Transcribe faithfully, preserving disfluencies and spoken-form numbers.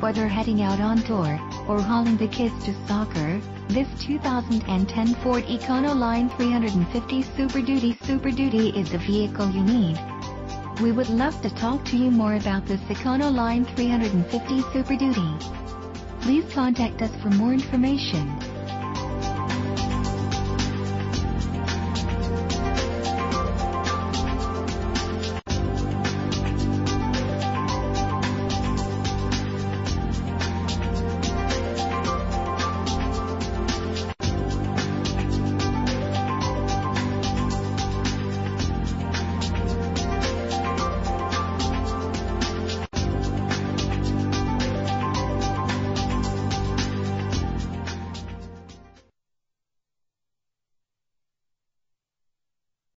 Whether heading out on tour, or hauling the kids to soccer, this two thousand ten Ford Econoline three fifty Super Duty Super Duty is the vehicle you need. We would love to talk to you more about this Econoline three fifty Super Duty. Please contact us for more information.